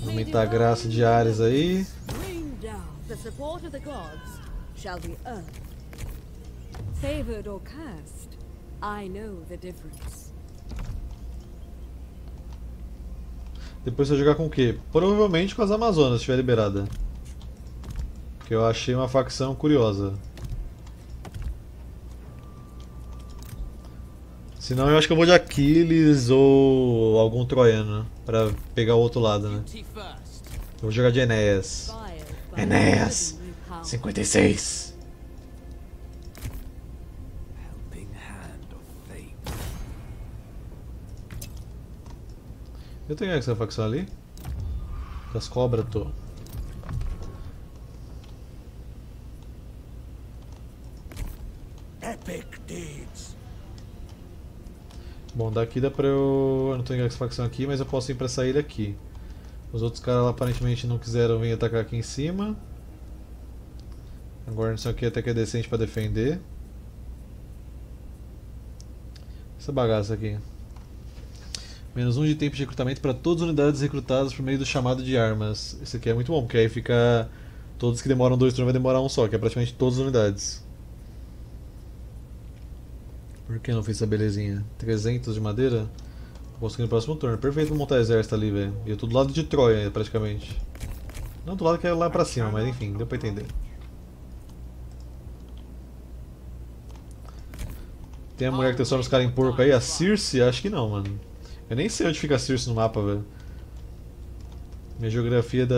Vou aumentar a graça de Ares aí. The support of the gods shall be earned. Favored or cursed, I know the difference. Depois eu vou jogar com o quê? Provavelmente com as Amazonas, se estiver liberada. Que eu achei uma facção curiosa. Senão eu acho que eu vou de Aquiles ou algum troiano, pra pegar o outro lado, né? Eu vou jogar de Enéas. Enéas, cinquenta e seis. Eu tenho essa facção ali? Das cobras, tô. Bom, daqui dá pra eu... Eu não tenho essa facção aqui, mas eu posso ir pra essa ilha aqui. Os outros caras lá aparentemente não quiseram vir atacar aqui em cima. Agora isso aqui até que é decente pra defender. Essa bagaça aqui. Menos um de tempo de recrutamento para todas as unidades recrutadas por meio do chamado de armas. Esse aqui é muito bom, porque aí fica... Todos que demoram dois turnos vai demorar um só, que é praticamente todas as unidades. Por que eu não fiz essa belezinha? trezentos de madeira? Conseguindo no próximo turno. Perfeito pra montar exército ali, velho. E eu tô do lado de Troia, praticamente. Não do lado que é lá pra cima, mas enfim, deu pra entender. Tem a mulher que transforma os caras em porco aí? A Circe? Acho que não, mano. Eu nem sei onde fica a Circe no mapa, velho. Minha geografia da...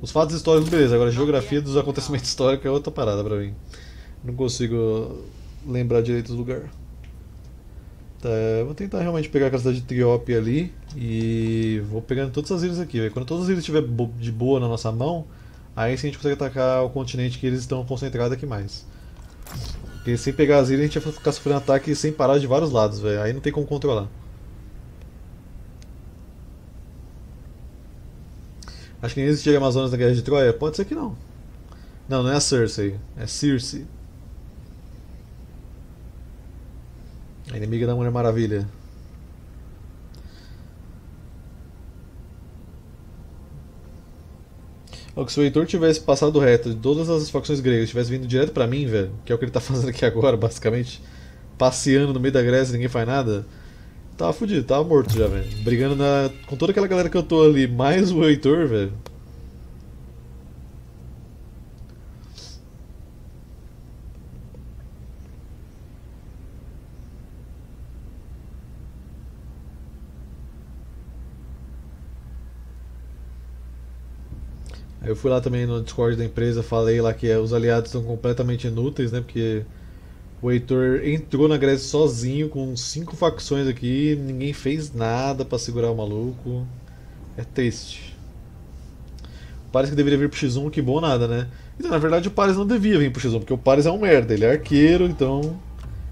Os fatos históricos, beleza. Agora a geografia dos acontecimentos históricos é outra parada pra mim. Não consigo lembrar direito do lugar. Tá, eu vou tentar realmente pegar aquela cidade de Triópia ali e vou pegando todas as ilhas aqui, véio. Quando todas as ilhas estiver bo de boa na nossa mão, aí sim a gente consegue atacar o continente que eles estão concentrados aqui mais. Porque sem pegar as ilhas a gente vai ficar sofrendo ataque sem parar de vários lados, véio. Aí não tem como controlar. Acho que nem existia Amazonas na guerra de Troia? Pode ser que não. Não, não é a Circe, é Circe. A inimiga da Mulher Maravilha. Oh, que se o Heitor tivesse passado reto de todas as facções gregas, tivesse vindo direto pra mim, velho, que é o que ele tá fazendo aqui agora, basicamente, passeando no meio da Grécia e ninguém faz nada, tava fudido, tava morto já, velho. Brigando na... com toda aquela galera que eu tô ali, mais o Heitor, velho. Eu fui lá também no Discord da empresa, falei lá que os aliados estão completamente inúteis, né? Porque o Heitor entrou na Grécia sozinho com cinco facções aqui, ninguém fez nada pra segurar o maluco. É triste. O Paris que deveria vir pro X um, que bom nada, né? Então, na verdade o Paris não devia vir pro X um, porque o Paris é um merda, ele é arqueiro, então...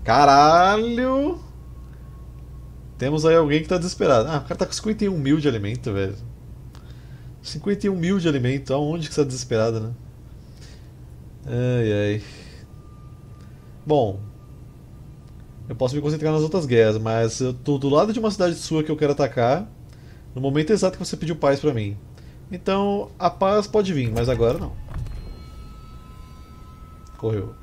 Caralho! Temos aí alguém que tá desesperado. Ah, o cara tá com cinquenta e um mil de alimento, velho. cinquenta e um mil de alimento, aonde que você tá desesperado, né? Ai, ai. Bom, eu posso me concentrar nas outras guerras, mas eu tô do lado de uma cidade sua que eu quero atacar no momento exato que você pediu paz pra mim. Então a paz pode vir, mas agora não. Correu.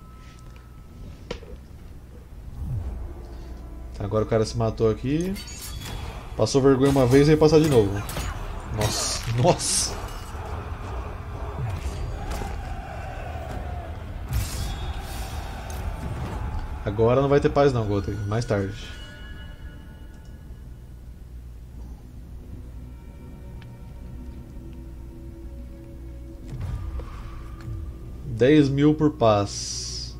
Agora o cara se matou aqui. Passou vergonha uma vez e vai passar de novo. Nossa, nossa. Agora não vai ter paz não, Gotham. Mais tarde. dez mil por paz.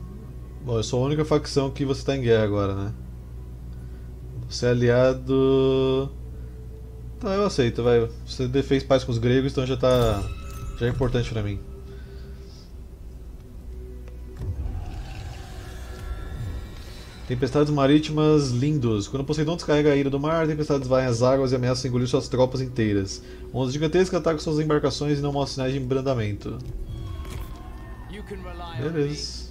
Bom, eu sou a única facção que você está em guerra agora, né? Você é aliado... Tá, eu aceito, vai. Você fez paz com os gregos, então já tá... Já é importante pra mim. Tempestades marítimas lindos. Quando Poseidon descarrega a ira do mar, tempestades varrem as águas e ameaçam engolir suas tropas inteiras. Ondas gigantescas atacam suas embarcações e não mostram sinais de embrandamento. Beleza.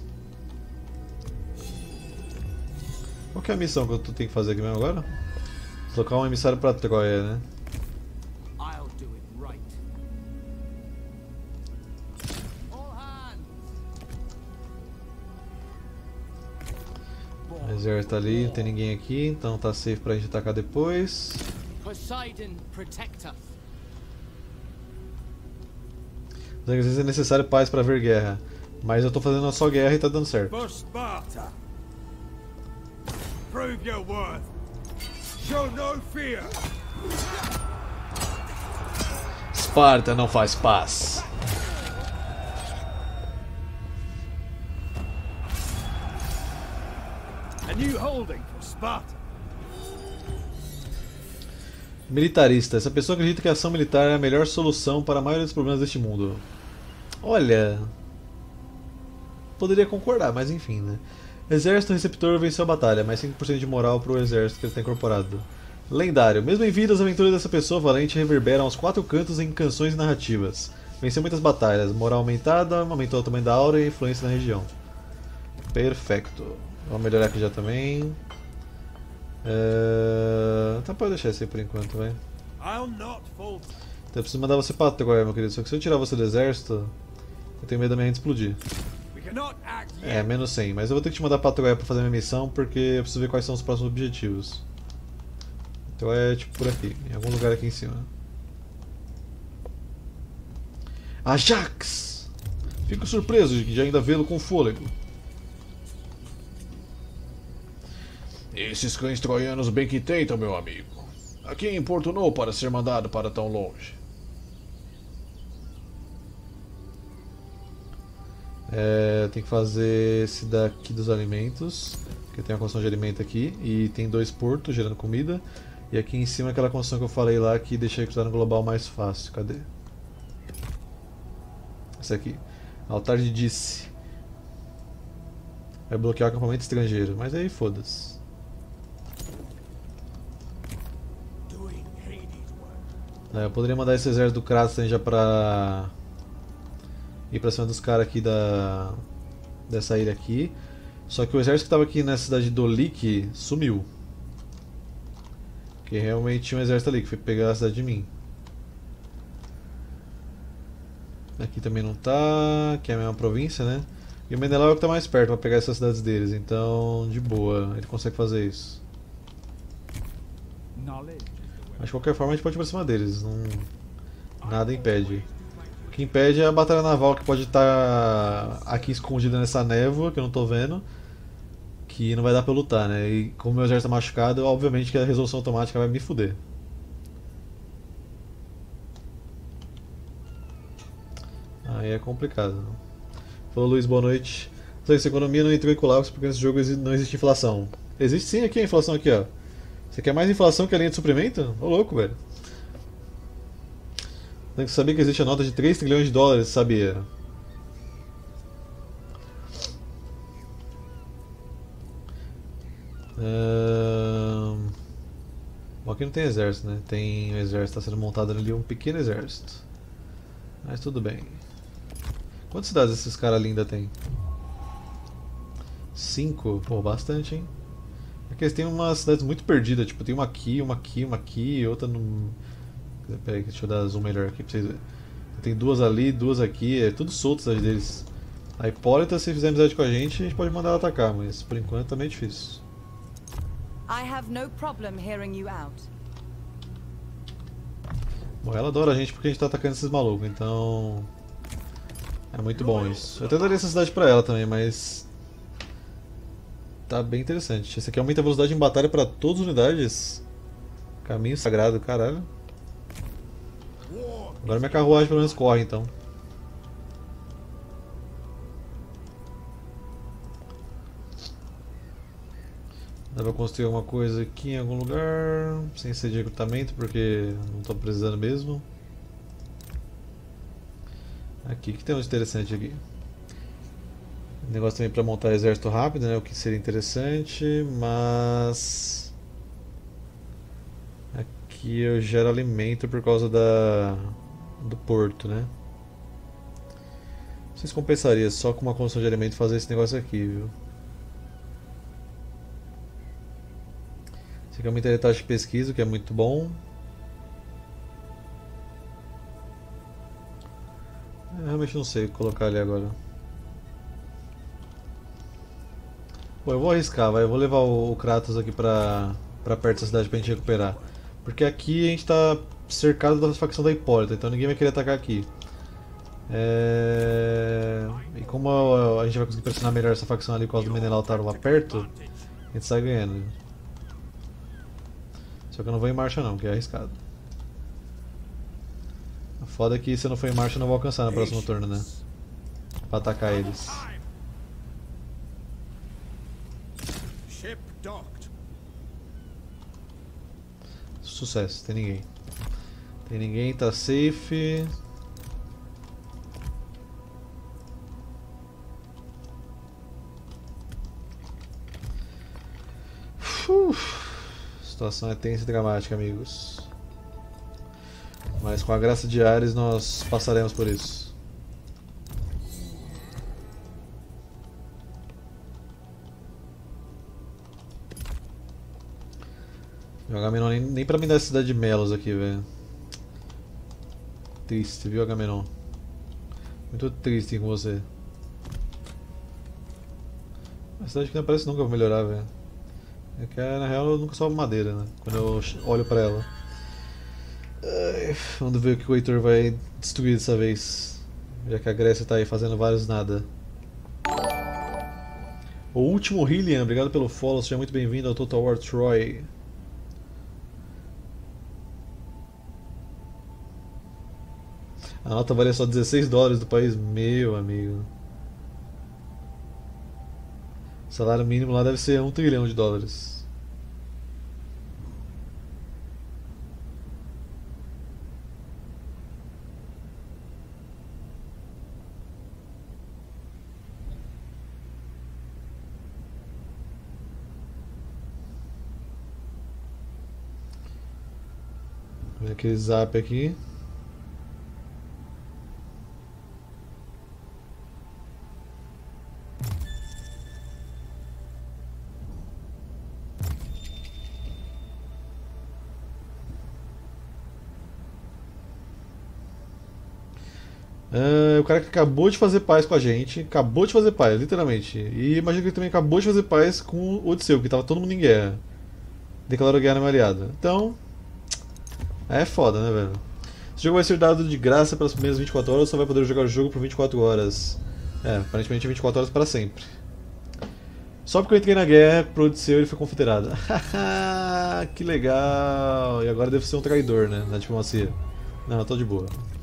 Qual que é a missão que eu tenho que fazer aqui mesmo agora? Colocar um emissário pra Troia, né? O exército tá ali, não tem ninguém aqui, então tá safe pra gente atacar depois. Poseidon, protect us. Às vezes é necessário paz para ver guerra, mas eu tô fazendo uma só guerra e tá dando certo. Prove your worth. Show no fear. Esparta não faz paz. A new holding for Sparta. Militarista. Essa pessoa acredita que a ação militar é a melhor solução para a maioria dos problemas deste mundo. Olha, poderia concordar, mas enfim, né? Exército receptor venceu a batalha, mais cinco por cento de moral para o exército que ele está incorporado. Lendário. Mesmo em vida, as aventuras dessa pessoa valente reverberam aos quatro cantos em canções e narrativas. Venceu muitas batalhas, moral aumentada, aumentou o tamanho da aura e a influência na região. Perfeito. Vamos melhorar aqui já também. Uh... Tá, pode deixar isso aí por enquanto, vai. Então eu preciso mandar você para Troia, meu querido, só que se eu tirar você do exército, eu tenho medo da minha rede explodir. É, menos cem, mas eu vou ter que te mandar pra Troia pra fazer minha missão, porque eu preciso ver quais são os próximos objetivos. Então é tipo por aqui, em algum lugar aqui em cima. Ajax! Fico surpreso de, de ainda vê-lo com fôlego. Esses cães troianos bem que tentam, meu amigo. A quem importunou para ser mandado para tão longe? É, tem que fazer esse daqui dos alimentos, porque tem a construção de alimento aqui e tem dois portos gerando comida. E aqui em cima aquela construção que eu falei lá que deixei cruzar no global mais fácil. Cadê? Esse aqui. Altar de Disse. Vai bloquear o acampamento estrangeiro, mas aí foda-se. É, eu poderia mandar esse exército do Kratos já pra... ir pra cima dos caras aqui da... dessa ilha aqui. Só que o exército que tava aqui na cidade de Dolik sumiu. Porque realmente tinha um exército ali que foi pegar a cidade de mim. Aqui também não tá, que é a mesma província, né? E o Menelau é o que tá mais perto pra pegar essas cidades deles, então de boa, ele consegue fazer isso. Mas de qualquer forma a gente pode ir pra cima deles, não... nada impede. O que impede é a batalha naval que pode estar aqui escondida nessa névoa que eu não estou vendo, que não vai dar para lutar, né? E como meu exército está machucado, obviamente que a resolução automática vai me fuder. Aí é complicado. Falou, Luiz, boa noite. Essa economia não entrou em colapso porque nesse jogo não existe inflação. Existe sim aqui a inflação aqui, ó. Você quer mais inflação que a linha de suprimento? Ô louco, velho. Tem que saber que existe a nota de três trilhões de dólares, sabia? Uh... Bom, aqui não tem exército, né? Tem um exército, está sendo montado ali um pequeno exército. Mas tudo bem. Quantas cidades esses caras linda tem? Cinco? Pô, bastante, hein? É que eles têm umas cidades muito perdidas, tipo, tem uma aqui, uma aqui, uma aqui, outra no... Peraí, deixa eu dar zoom melhor aqui pra vocês verem. Tem duas ali, duas aqui, é tudo solto as deles. A Hipólita, se fizer amizade com a gente, a gente pode mandar ela atacar, mas por enquanto tá meio difícil. Bom, ela adora a gente porque a gente tá atacando esses malucos, então... É muito bom isso. Eu até daria essa cidade pra ela também, mas... Tá bem interessante. Esse aqui aumenta a velocidade em batalha pra todas as unidades. Caminho sagrado, caralho. Agora minha carruagem pelo menos corre, então. Dá pra construir alguma coisa aqui em algum lugar, sem ser de recrutamento, porque não tô precisando mesmo. Aqui, que tem um interessante aqui. Negócio também pra montar exército rápido, né, o que seria interessante, mas... Aqui eu gero alimento por causa da... do porto, né. Não sei se compensaria só com uma construção de alimento fazer esse negócio aqui, viu. Isso aqui aumenta a taxa de pesquisa, o que é muito bom. Eu realmente não sei o que colocar ali agora. Bom, eu vou arriscar, vai. Eu vou levar o Kratos aqui pra, pra perto da cidade pra gente recuperar. Porque aqui a gente tá cercado da facção da Hipólita, então ninguém vai querer atacar aqui. É... E como a gente vai conseguir pressionar melhor essa facção ali por causa do Menelau estar lá perto, a gente sai ganhando. Só que eu não vou em marcha não, porque é arriscado. A foda é que se eu não for em marcha eu não vou alcançar no próximo turno, né? Pra atacar eles. Sucesso, tem ninguém. Tem ninguém, tá safe. Uf. A situação é tensa e dramática, amigos. Mas com a graça de Ares nós passaremos por isso. Agamenon, nem, nem pra me dar a cidade de Melos aqui, velho. Triste, viu, Agamenon? Muito triste com você. A cidade que não parece nunca vai melhorar, velho. É que na real eu nunca sobe madeira, né? Quando eu olho pra ela. Ai, vamos ver o que o Heitor vai destruir dessa vez. Já que a Grécia tá aí fazendo vários nada. O último Hillian, obrigado pelo follow, seja muito bem-vindo ao Total War Troy. A nota valia só dezesseis dólares do país, meu amigo. O salário mínimo lá deve ser um trilhão de dólares. Vem aquele zap aqui. Uh, o cara que acabou de fazer paz com a gente, acabou de fazer paz, literalmente. E imagina que ele também acabou de fazer paz com o Odisseu, que tava todo mundo em guerra. Declarou guerra na minha aliada. Então, é foda, né, velho? Esse jogo vai ser dado de graça pelas primeiras vinte e quatro horas, ou só vai poder jogar o jogo por vinte e quatro horas. É, aparentemente vinte e quatro horas para sempre. Só porque eu entrei na guerra, pro Odisseu ele foi confederado. Que legal! E agora deve ser um traidor, né, na diplomacia. Não, eu tô de boa.